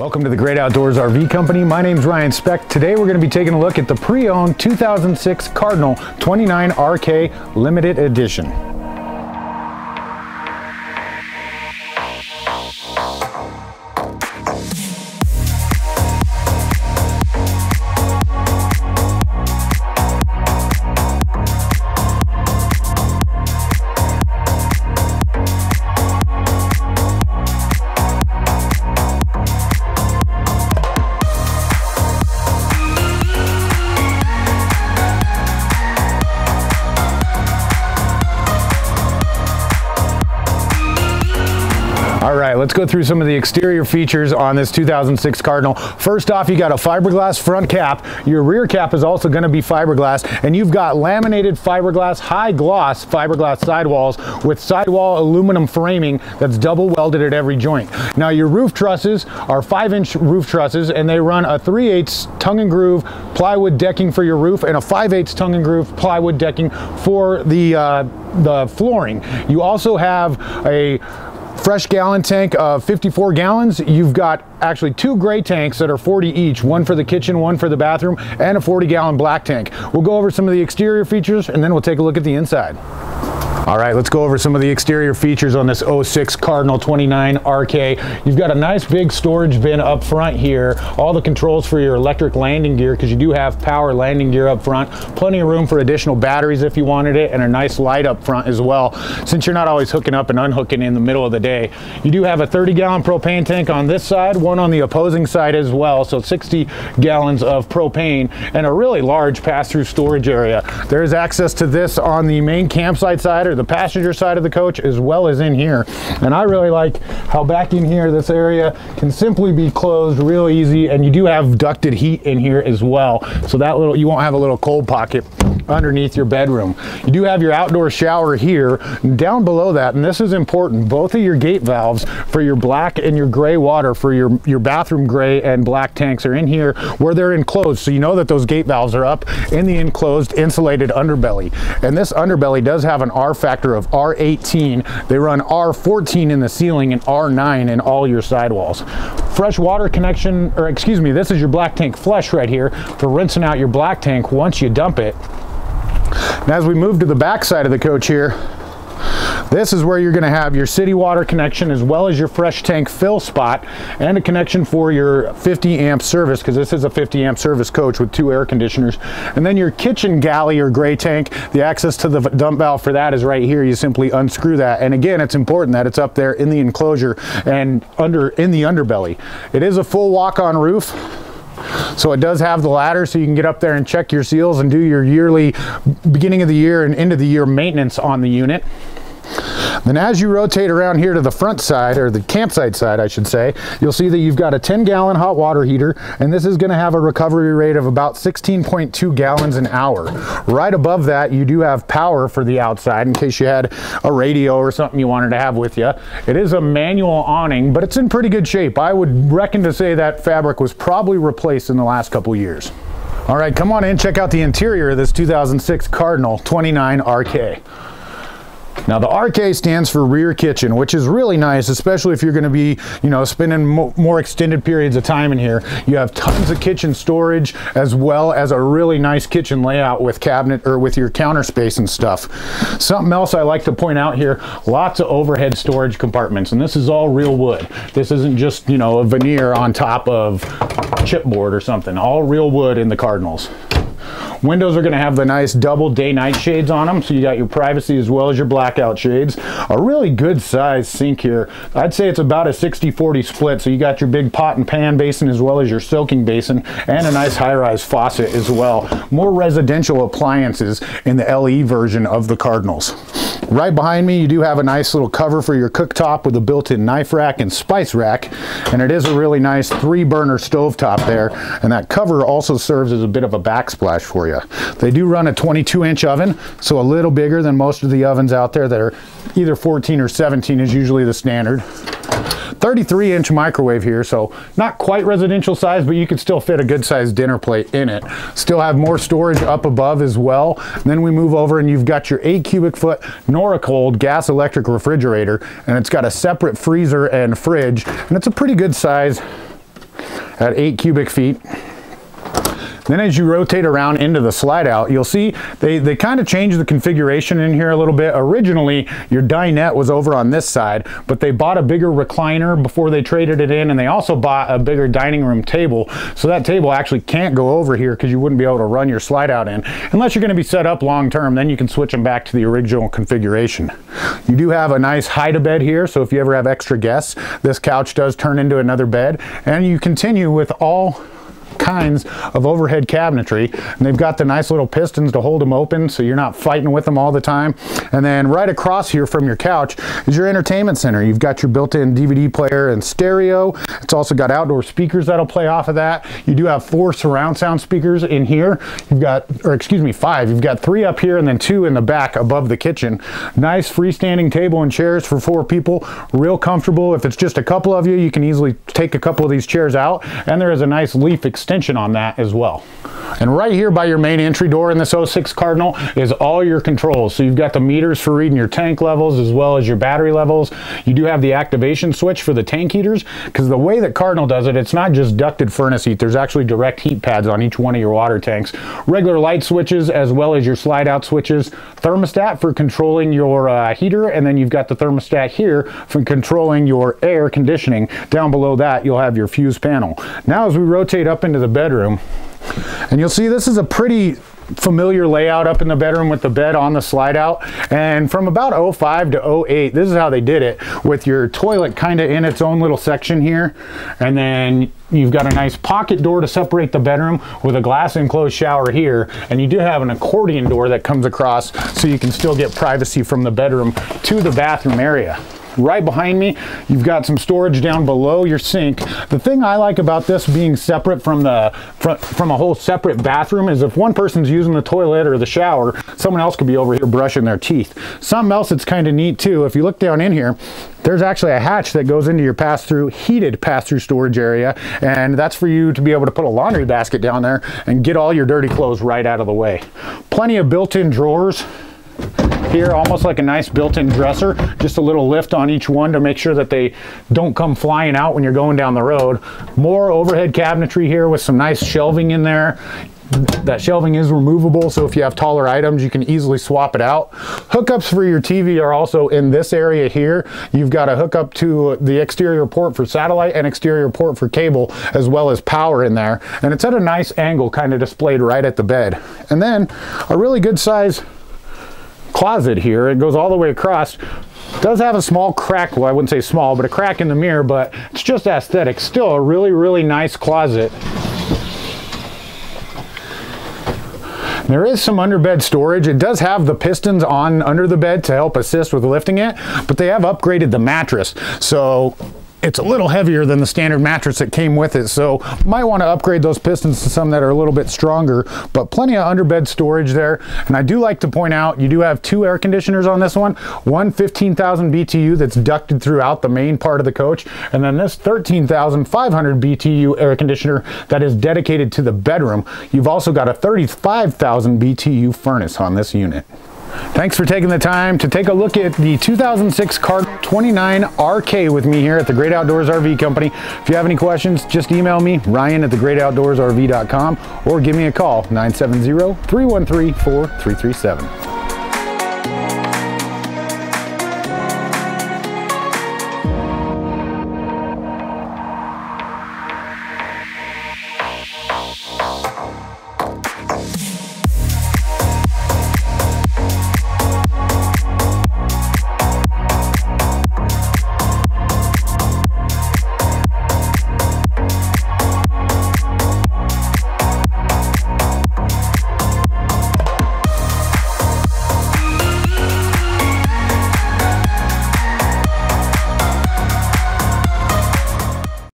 Welcome to the Great Outdoors RV Company. My name's Ryan Speck. Today we're going to be taking a look at the pre-owned 2006 Cardinal 29RK Limited Edition. All right, let's go through some of the exterior features on this 2006 Cardinal. First off, you got a fiberglass front cap. Your rear cap is also going to be fiberglass, and you've got laminated fiberglass, high gloss fiberglass sidewalls with sidewall aluminum framing that's double welded at every joint. Now your roof trusses are 5-inch roof trusses, and they run a 3/8 tongue and groove plywood decking for your roof and a 5/8 tongue and groove plywood decking for the flooring. You also have a fresh gallon tank of 54 gallons. You've got actually two gray tanks that are 40 each, one for the kitchen, one for the bathroom, and a 40-gallon black tank. We'll go over some of the exterior features, and then we'll take a look at the inside. All right, let's go over some of the exterior features on this 06 Cardinal 29RK. You've got a nice big storage bin up front here. All the controls for your electric landing gear, because you do have power landing gear up front. Plenty of room for additional batteries if you wanted it, and a nice light up front as well, since you're not always hooking up and unhooking in the middle of the day. You do have a 30-gallon propane tank on this side, one on the opposing side as well, so 60 gallons of propane, and a really large pass-through storage area. There is access to this on the main campsite side, or the passenger side of the coach, as well as in here. And I really like how back in here this area can simply be closed real easy, and you do have ducted heat in here as well, so that little, you won't have a little cold pocket underneath your bedroom. You do have your outdoor shower here. Down below that, and this is important, both of your gate valves for your black and your gray water for your bathroom gray and black tanks are in here where they're enclosed, so you know that those gate valves are up in the enclosed insulated underbelly. And this underbelly does have an R factor of R18. They run R14 in the ceiling and R9 in all your sidewalls. Fresh water connection, or excuse me, this is your black tank flush right here for rinsing out your black tank once you dump it. And as we move to the back side of the coach here, this is where you're going to have your city water connection as well as your fresh tank fill spot and a connection for your 50-amp service, because this is a 50-amp service coach with two air conditioners. And then your kitchen galley or gray tank, the access to the dump valve for that is right here. You simply unscrew that. And again, it's important that it's up there in the enclosure and in the underbelly. It is a full walk-on roof, so it does have the ladder, so you can get up there and check your seals and do your yearly beginning of the year and end of the year maintenance on the unit. Then as you rotate around here to the front side, or the campsite side I should say, you'll see that you've got a 10-gallon hot water heater, and this is going to have a recovery rate of about 16.2 gallons an hour. Right above that, you do have power for the outside in case you had a radio or something you wanted to have with you. It is a manual awning, but it's in pretty good shape. I would reckon to say that fabric was probably replaced in the last couple years. All right, come on in, check out the interior of this 2006 Cardinal 29RK. Now the RK stands for rear kitchen, which is really nice, especially if you're going to be, you know, spending more extended periods of time in here. You have tons of kitchen storage as well as a really nice kitchen layout with cabinet, or with your counter space and stuff. Something else I like to point out here, lots of overhead storage compartments, and this is all real wood. This isn't just, you know, a veneer on top of chipboard or something. All real wood in the Cardinals. Windows are going to have the nice double day-night shades on them, so you got your privacy as well as your blackout shades. A really good size sink here. I'd say it's about a 60-40 split, so you got your big pot and pan basin as well as your soaking basin, and a nice high-rise faucet as well. More residential appliances in the LE version of the Cardinals. Right behind me, you do have a nice little cover for your cooktop with a built-in knife rack and spice rack, and it is a really nice 3-burner stovetop there, and that cover also serves as a bit of a backsplash for you. They do run a 22-inch oven, so a little bigger than most of the ovens out there that are either 14 or 17 is usually the standard. 33-inch microwave here, so not quite residential size, but you could still fit a good-sized dinner plate in it. Still have more storage up above as well. And then we move over, and you've got your 8-cubic-foot Norcold gas electric refrigerator, and it's got a separate freezer and fridge, and it's a pretty good size at 8 cubic feet. Then as you rotate around into the slide out, you'll see they kind of changed the configuration in here a little bit. Originally, your dinette was over on this side, but they bought a bigger recliner before they traded it in, and they also bought a bigger dining room table. So that table actually can't go over here because you wouldn't be able to run your slide out in. Unless you're going to be set up long term, then you can switch them back to the original configuration. You do have a nice hide-a-bed here, so if you ever have extra guests, this couch does turn into another bed, and you continue with all kinds of overhead cabinetry, and they've got the nice little pistons to hold them open so you're not fighting with them all the time. And then right across here from your couch is your entertainment center. You've got your built-in DVD player and stereo. It's also got outdoor speakers that'll play off of that. You do have 4 surround sound speakers in here. You've got, or excuse me, 5. You've got 3 up here and then 2 in the back above the kitchen. Nice freestanding table and chairs for 4 people. Real comfortable. If it's just a couple of you, you can easily take a couple of these chairs out, and there is a nice leaf extension on that as well. And right here by your main entry door in this 06 Cardinal is all your controls. So you've got the meters for reading your tank levels as well as your battery levels. You do have the activation switch for the tank heaters, because the way that Cardinal does it, it's not just ducted furnace heat. There's actually direct heat pads on each one of your water tanks. Regular light switches as well as your slide out switches. Thermostat for controlling your heater, and then you've got the thermostat here for controlling your air conditioning. Down below that, you'll have your fuse panel. Now as we rotate up into the bedroom, and you'll see this is a pretty familiar layout up in the bedroom with the bed on the slide out. And from about 05 to 08, this is how they did it, with your toilet kind of in its own little section here. And then you've got a nice pocket door to separate the bedroom with a glass enclosed shower here. And you do have an accordion door that comes across so you can still get privacy from the bedroom to the bathroom area. Right behind me, you've got some storage down below your sink. The thing I like about this being separate from a whole separate bathroom is if one person's using the toilet or the shower, someone else could be over here brushing their teeth. Something else that's kind of neat too, if you look down in here, there's actually a hatch that goes into your pass-through, heated pass-through storage area, and that's for you to be able to put a laundry basket down there and get all your dirty clothes right out of the way. Plenty of built-in drawers here, almost like a nice built-in dresser, just a little lift on each one to make sure that they don't come flying out when you're going down the road. More overhead cabinetry here with some nice shelving in there. That shelving is removable, so if you have taller items, you can easily swap it out. Hookups for your TV are also in this area here. You've got a hookup to the exterior port for satellite and exterior port for cable, as well as power in there. And it's at a nice angle, kind of displayed right at the bed. And then a really good size closet here. It goes all the way across. Does have a small crack, well, I wouldn't say small, but a crack in the mirror, but it's just aesthetic. Still a really, really nice closet. There is some underbed storage. It does have the pistons on under the bed to help assist with lifting it, but they have upgraded the mattress. So it's a little heavier than the standard mattress that came with it, so might want to upgrade those pistons to some that are a little bit stronger, but plenty of underbed storage there. And I do like to point out, you do have 2 air conditioners on this one. One 15,000 BTU that's ducted throughout the main part of the coach, and then this 13,500 BTU air conditioner that is dedicated to the bedroom. You've also got a 35,000 BTU furnace on this unit. Thanks for taking the time to take a look at the 2006 Cardinal 29RK with me here at the Great Outdoors RV Company. If you have any questions, just email me, Ryan@thegreatoutdoorsrv.com, or give me a call, 970-313-4337.